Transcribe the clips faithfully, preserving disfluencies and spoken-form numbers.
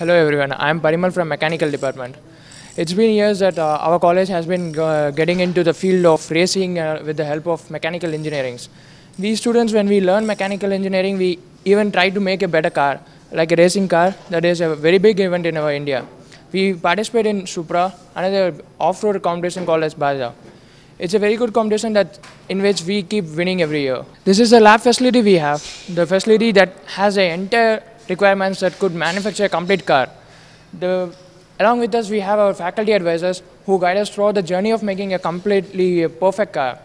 Hello everyone, I am Parimal from Mechanical Department. It's been years that uh, our college has been uh, getting into the field of racing uh, with the help of mechanical engineering. We students, when we learn mechanical engineering, we even try to make a better car, like a racing car. That is a very big event in our India. We participate in Supra, another off-road competition called as Baja. It's a very good competition that in which we keep winning every year. This is the lab facility we have, the facility that has an entire requirements that could manufacture a complete car. The, along with us, we have our faculty advisors who guide us throughout the journey of making a completely uh, perfect car.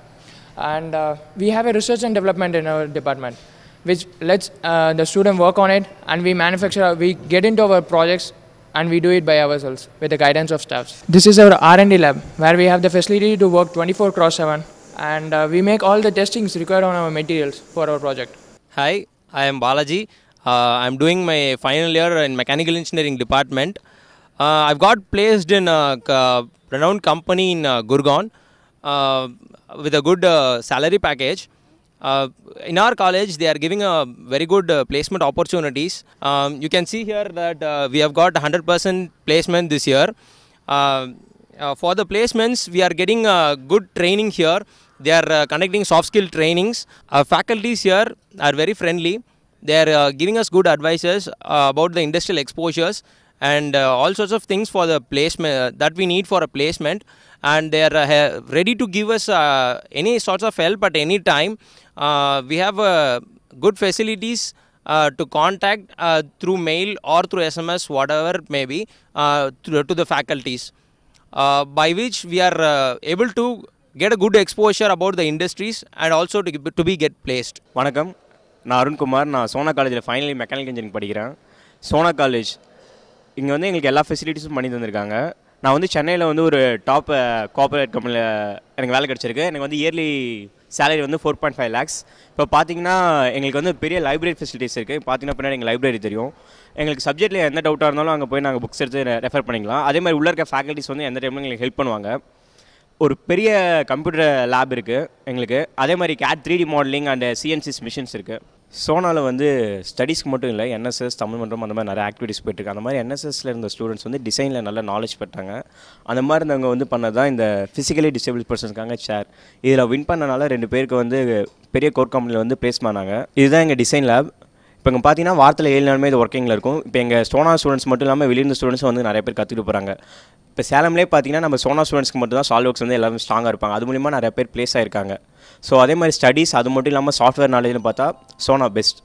And uh, we have a research and development in our department, which lets uh, the student work on it, and we manufacture, we get into our projects, and we do it by ourselves with the guidance of staffs. This is our R and D lab, where we have the facility to work twenty-four cross seven, and uh, we make all the testings required on our materials for our project. Hi, I am Balaji. Uh, I'm doing my final year in Mechanical Engineering Department. Uh, I've got placed in a uh, renowned company in uh, Gurgaon uh, with a good uh, salary package. Uh, in our college, they are giving a very good uh, placement opportunities. Um, you can see here that uh, we have got one hundred percent placement this year. Uh, uh, for the placements, we are getting uh, good training here. They are uh, conducting soft skill trainings. Our faculties here are very friendly. They are uh, giving us good advices uh, about the industrial exposures and uh, all sorts of things for the placement uh, that we need for a placement, and they are uh, ready to give us uh, any sorts of help at any time. Uh, we have uh, good facilities uh, to contact uh, through mail or through S M S, whatever it may be, uh, to, to the faculties, uh, by which we are uh, able to get a good exposure about the industries and also to, to be get placed. Vanakkam. நான் அருண் குமார், நான் சோனா காலேஜில் finally mechanical engineering படிக்கிறேன். Sona college இங்கே வந்து எங்களுக்கு எல்லா ஃபெசிலிட்டிஸும் பண்ணி தந்திருக்காங்க. நான் வந்து சென்னையில் வந்து ஒரு டாப் கார்பரேட் கம்பெனியில் எனக்கு வேலை கிடச்சிருக்கு. எனக்கு வந்து இயர்லி சேலரி வந்து ஃபோர் பாயிண்ட் ஃபைவ் லேக்ஸ். இப்போ பார்த்தீங்கன்னா எங்களுக்கு வந்து பெரிய லைப்ரரி ஃபெசிலிட்டிஸ் இருக்குது. பார்த்தீங்கன்னா பின்னாடி எங்கள் லைப்ரரி தெரியும். எங்களுக்கு சப்ஜெக்ட்டில் எந்த டவுட்டாக இருந்தாலும் அங்கே போய் நாங்கள் புக்ஸ் எடுத்து ரெஃபர் பண்ணிக்கலாம். அதே மாதிரி உள்ளே இருக்க ஃபேக்கல்ட்டிஸ் வந்து எந்த டைமில் எங்களுக்கு ஹெல்ப் பண்ணுவாங்க. ஒரு பெரிய கம்ப்யூட்டர் லேப் இருக்குது எங்களுக்கு. அதே மாதிரி CAD three D modelling and CNCs machines இருக்குது. சோனாவில் வந்து ஸ்டடீஸ்க்கு மட்டும் இல்லை, என்எஸ்எஸ், தமிழ் மன்றம் அந்த மாதிரி நிறைய ஆக்டிவிட்டிஸ் போயிட்டுருக்கு. அந்த மாதிரி என்எஸ்எஸ்ல இருந்த ஸ்டூடெண்ட்ஸ் வந்து டிசைனில் நல்ல நாலேஜ் பெற்றாங்க. அந்த மாதிரி இருந்தவங்க வந்து பண்ணது தான் இந்த ஃபிசிக்கலி டிசேபிள் பர்சன்ஸ்க்காக சேர். இதில் வின் பண்ணனால ரெண்டு பேருக்கு வந்து பெரிய கோர் கம்பெனியில் வந்து ப்ளேஸ் பண்ணாங்க. இதுதான் எங்கள் டிசைன் லேப். இப்போ இங்கே பார்த்தீங்கன்னா வாரத்தில் ஏழு நாளுமே இது ஒர்க்கிங்கில் இருக்கும். இப்போ எங்கள் சோனா ஸ்டூடெண்ட்ஸ் மட்டும் இல்லாமல் வெளியிருந்த ஸ்டூடெண்ட்ஸும் வந்து நிறைய பேர் கற்றுக்கிட்டு போகிறாங்க. இப்போ சேலம்லேயே பார்த்தீங்கன்னா நம்ம சோனா ஸ்டூடெண்ட்ஸ்க்கு மட்டும் தான் சால்வர்க்ஸ் வந்து எல்லாரும் ஸ்ட்ராங்காக இருப்பாங்க. அது மூலிமா நிறைய பேர் ப்ளேஸ் ஆகிருக்காங்க. ஸோ அதே மாதிரி ஸ்டடீஸ் அது மட்டும் இல்லாமல் சாஃப்ட்வேர் நாலேஜ்னு பார்த்தா சோனா பெஸ்ட்.